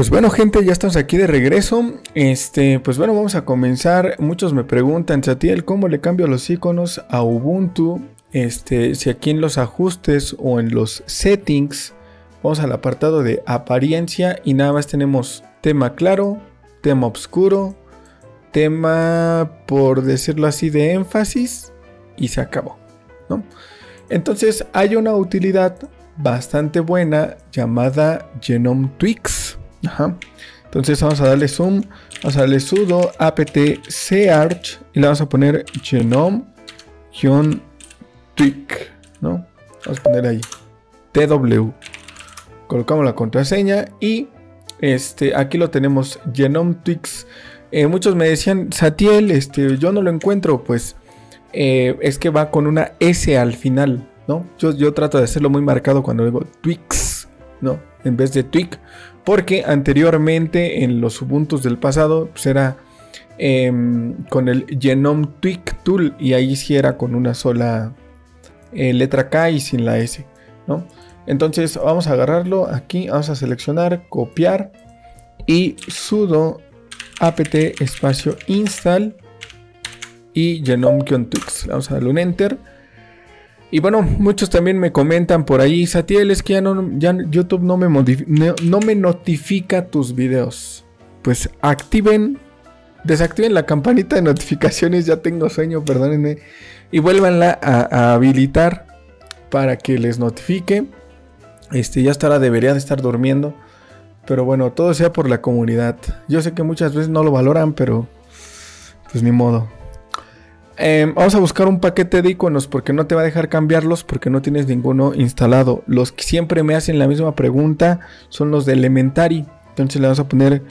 Pues bueno, gente, ya estamos aquí de regreso. Pues bueno, vamos a comenzar. Muchos me preguntan, Zatiel, ¿cómo le cambio los iconos a Ubuntu? Si aquí en los ajustes o en los settings, vamos al apartado de apariencia y nada más tenemos tema claro, tema oscuro, tema, por decirlo así, de énfasis, y se acabó, ¿no? Entonces hay una utilidad bastante buena llamada GNOME Tweaks. Ajá. Entonces vamos a darle zoom, vamos a darle sudo apt search y le vamos a poner GNOME-Tweak, ¿no? Vamos a poner ahí tw. Colocamos la contraseña y aquí lo tenemos, GNOME Tweaks. Muchos me decían, Zatiel, yo no lo encuentro. Pues es que va con una S al final, ¿no? Yo trato de hacerlo muy marcado cuando digo Tweaks, ¿no? En vez de Tweak. Porque anteriormente en los Ubuntus del pasado pues era con el GNOME Tweak Tool y ahí sí era con una sola letra K y sin la S, ¿no? Entonces vamos a agarrarlo aquí, vamos a seleccionar, copiar y sudo apt espacio install y GNOME-Tweaks. Vamos a darle un enter. Y bueno, muchos también me comentan por ahí, Zatiel, es que ya YouTube no me notifica tus videos. Pues desactiven la campanita de notificaciones, ya tengo sueño, perdónenme. Y vuélvanla a habilitar para que les notifique. Ya estará, debería de estar durmiendo. Pero bueno, todo sea por la comunidad. Yo sé que muchas veces no lo valoran, pero pues ni modo. Vamos a buscar un paquete de iconos porque no te va a dejar cambiarlos porque no tienes ninguno instalado. Los que siempre me hacen la misma pregunta son los de Elementary. Entonces le vamos a poner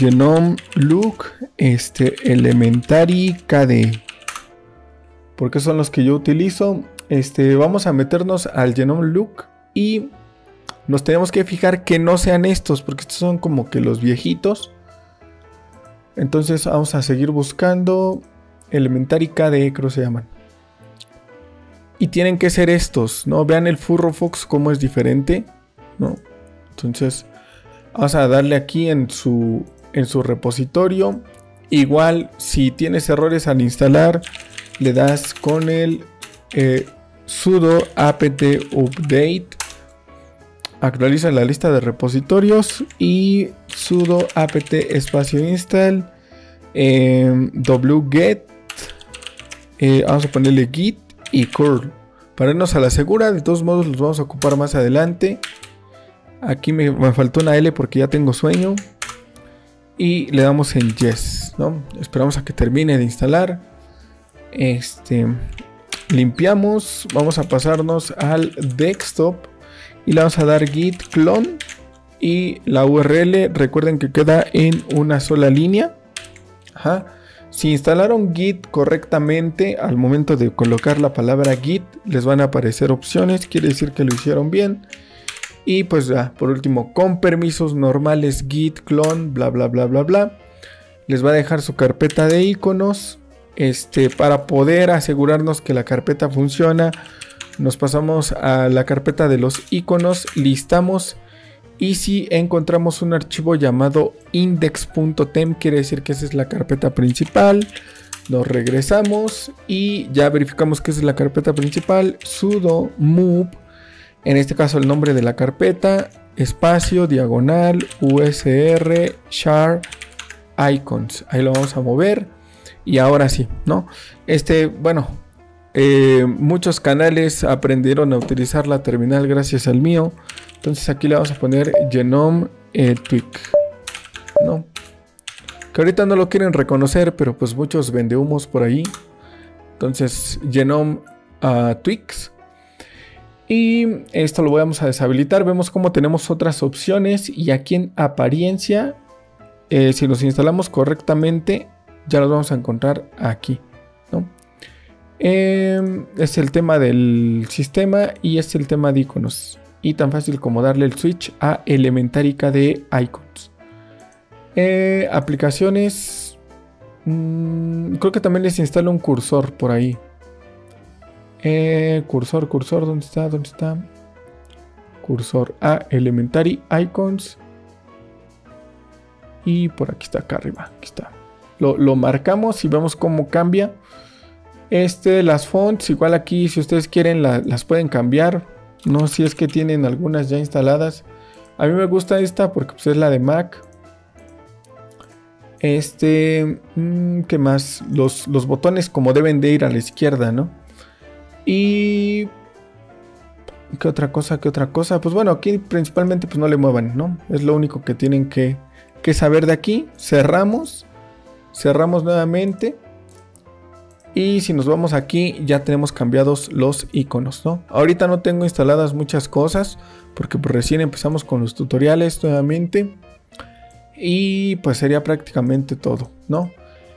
GNOME-Look Elementary KDE. Porque son los que yo utilizo. Vamos a meternos al GNOME-Look y nos tenemos que fijar que no sean estos porque estos son como que los viejitos. Entonces vamos a seguir buscando. Elementary KDE creo se llaman. Y tienen que ser estos, ¿no? Vean el Firefox cómo es diferente, ¿no? Entonces vamos a darle aquí en su repositorio. Igual si tienes errores al instalar, le das con el sudo apt update. Actualiza la lista de repositorios y sudo apt espacio install wget. Vamos a ponerle git y curl para irnos a la segura. De todos modos los vamos a ocupar más adelante. Aquí me faltó una L porque ya tengo sueño. Y le damos en yes, ¿no? Esperamos a que termine de instalar. Limpiamos. Vamos a pasarnos al desktop y le vamos a dar git clone. Y la URL recuerden que queda en una sola línea. Ajá. Si instalaron Git correctamente, al momento de colocar la palabra Git les van a aparecer opciones, quiere decir que lo hicieron bien. Y pues ya, por último, con permisos normales, Git, clone, bla bla bla bla bla, les va a dejar su carpeta de iconos. Para poder asegurarnos que la carpeta funciona, nos pasamos a la carpeta de los iconos, listamos. Y si encontramos un archivo llamado index.tem, quiere decir que esa es la carpeta principal. Nos regresamos y ya verificamos que esa es la carpeta principal. Sudo move, en este caso el nombre de la carpeta, espacio, diagonal, usr, char, icons. Ahí lo vamos a mover. Y ahora sí, ¿no? Muchos canales aprendieron a utilizar la terminal gracias al mío. Entonces aquí le vamos a poner GNOME Tweak, ¿no? Que ahorita no lo quieren reconocer, pero pues muchos vendehumos por ahí. Entonces GNOME Tweaks. Y esto lo vamos a deshabilitar. Vemos cómo tenemos otras opciones. Y aquí en apariencia, si los instalamos correctamente, ya los vamos a encontrar aquí, ¿no? Es el tema del sistema y es el tema de iconos. Y tan fácil como darle el switch a Elementary KDE Icons. Aplicaciones. Creo que también les instalo un cursor por ahí. Cursor, ¿dónde está? ¿Dónde está? Cursor a Elementary Icons. y por aquí está, acá arriba, aquí está. Lo marcamos y vemos cómo cambia. Las fonts, igual aquí si ustedes quieren las pueden cambiar. No sé si es que tienen algunas ya instaladas. A mí me gusta esta porque pues, es la de Mac. ¿Qué más? Los botones como deben de ir a la izquierda, ¿no? Y... ¿qué otra cosa? ¿Qué otra cosa? Pues bueno, aquí principalmente pues no le muevan, ¿no? Es lo único que tienen que saber de aquí. Cerramos nuevamente. Y si nos vamos aquí, ya tenemos cambiados los iconos, ¿no? Ahorita no tengo instaladas muchas cosas, porque pues recién empezamos con los tutoriales nuevamente. Y pues sería prácticamente todo, ¿no?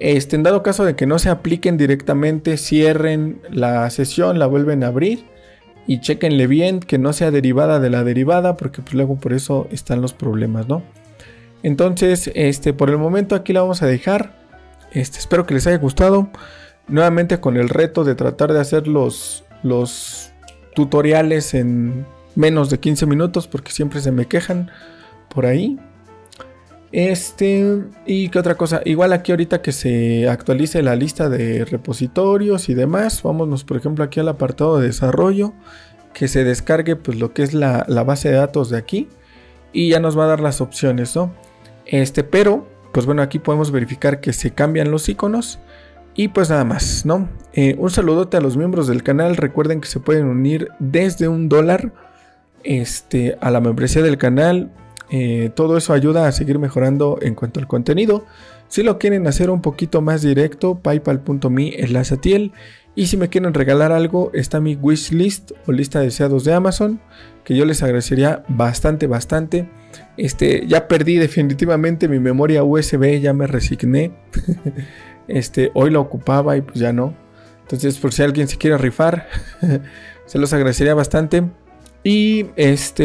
En dado caso de que no se apliquen directamente, cierren la sesión, la vuelven a abrir. Y chequenle bien que no sea derivada de la derivada, porque pues luego por eso están los problemas, ¿no? Entonces, por el momento aquí la vamos a dejar. Espero que les haya gustado. Nuevamente con el reto de tratar de hacer los tutoriales en menos de 15 minutos, porque siempre se me quejan por ahí. Y qué otra cosa, igual aquí ahorita que se actualice la lista de repositorios y demás, vámonos por ejemplo aquí al apartado de desarrollo, que se descargue pues lo que es la base de datos de aquí, y ya nos va a dar las opciones, ¿no? Pero, pues bueno, aquí podemos verificar que se cambian los iconos, y pues nada más, ¿no? Un saludote a los miembros del canal, recuerden que se pueden unir desde $1 a la membresía del canal. Todo eso ayuda a seguir mejorando en cuanto al contenido. Si lo quieren hacer un poquito más directo, paypal.me/Zatiel. Y si me quieren regalar algo, está mi wishlist o lista de deseados de Amazon, que yo les agradecería bastante, bastante. Ya perdí definitivamente mi memoria USB, ya me resigné. Hoy la ocupaba y pues ya no. Entonces, por si alguien se quiere rifar, se los agradecería bastante. Y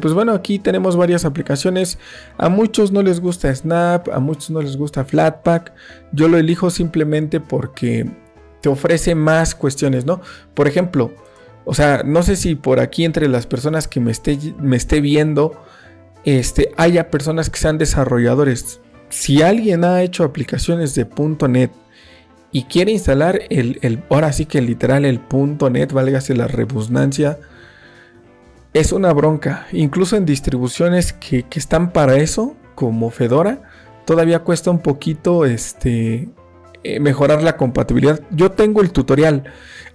pues bueno, aquí tenemos varias aplicaciones. A muchos no les gusta Snap, a muchos no les gusta Flatpak. Yo lo elijo simplemente porque te ofrece más cuestiones, ¿no? Por ejemplo, o sea, no sé si por aquí entre las personas que me esté viendo, haya personas que sean desarrolladores. Si alguien ha hecho aplicaciones de .NET y quiere instalar ahora sí que literal el .NET, válgase la redundancia, es una bronca. Incluso en distribuciones que están para eso, como Fedora, todavía cuesta un poquito mejorar la compatibilidad. Yo tengo el tutorial.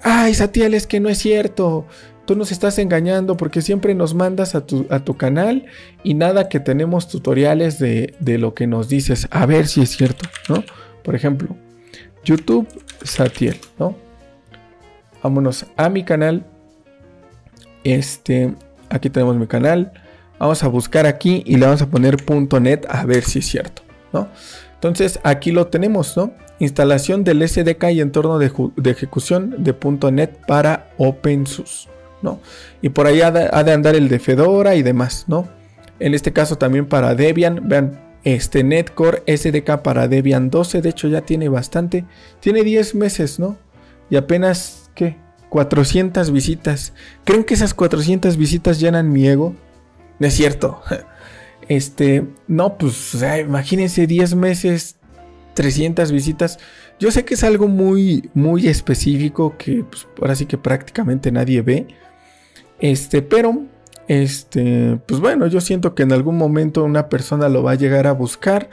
Ay, Zatiel, es que no es cierto. Tú nos estás engañando porque siempre nos mandas a tu canal y nada que tenemos tutoriales de lo que nos dices. A ver si es cierto, ¿no? Por ejemplo, YouTube Zatiel, ¿no? Vámonos a mi canal. Aquí tenemos mi canal. Vamos a buscar aquí y le vamos a poner .NET a ver si es cierto, ¿no? Entonces aquí lo tenemos, ¿no? Instalación del SDK y entorno de ejecución de .NET para OpenSUSE, ¿no? Y por ahí ha de andar el de Fedora y demás, ¿no? En este caso también para Debian. Vean, Netcore SDK para Debian 12. De hecho ya tiene bastante. Tiene 10 meses, ¿no? Y apenas, ¿qué? 400 visitas. ¿Creen que esas 400 visitas llenan mi ego? No es cierto. No, pues, o sea, imagínense 10 meses, 300 visitas. Yo sé que es algo muy, muy específico que pues, ahora sí que prácticamente nadie ve. Pero, pues bueno, yo siento que en algún momento una persona lo va a llegar a buscar.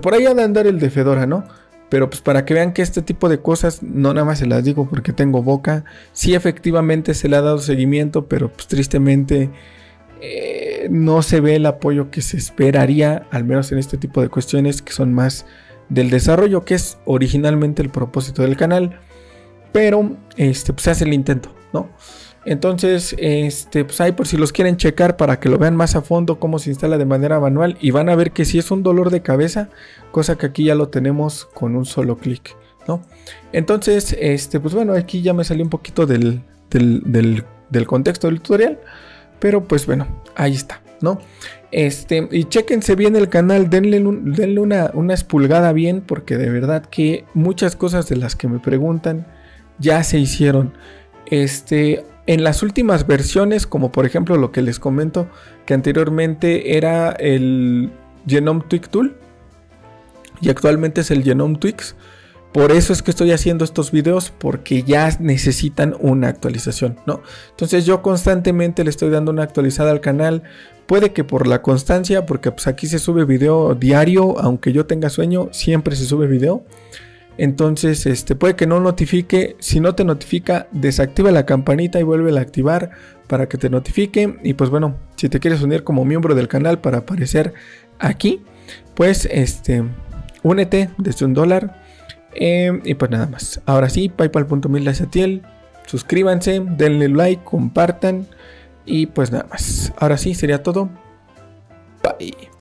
Por ahí ha de andar el de Fedora, ¿no? Pero pues para que vean que este tipo de cosas no nada más se las digo porque tengo boca. Sí, efectivamente se le ha dado seguimiento, pero pues tristemente no se ve el apoyo que se esperaría, al menos en este tipo de cuestiones que son más del desarrollo, que es originalmente el propósito del canal. Pero pues se hace el intento, ¿no? Entonces, pues ahí por si los quieren checar para que lo vean más a fondo cómo se instala de manera manual, y van a ver que sí es un dolor de cabeza, cosa que aquí ya lo tenemos con un solo clic, ¿no? Entonces, pues bueno, aquí ya me salió un poquito del contexto del tutorial, pero pues bueno, ahí está, ¿no? Y chéquense bien el canal, denle una espulgada bien, porque de verdad que muchas cosas de las que me preguntan ya se hicieron. En las últimas versiones, como por ejemplo lo que les comento, que anteriormente era el GNOME Tweak Tool, y actualmente es el GNOME Tweaks. Por eso es que estoy haciendo estos videos, porque ya necesitan una actualización, ¿no? Entonces yo constantemente le estoy dando una actualizada al canal. Puede que por la constancia, porque pues aquí se sube video diario, aunque yo tenga sueño, siempre se sube video. Entonces puede que no notifique. Si no te notifica, desactiva la campanita y vuélvela a activar para que te notifique. Y pues bueno, si te quieres unir como miembro del canal para aparecer aquí, pues únete desde $1. Y pues nada más. Ahora sí, paypal.me/Zatiel. Suscríbanse, denle like, compartan. Y pues nada más. Ahora sí, sería todo. Bye.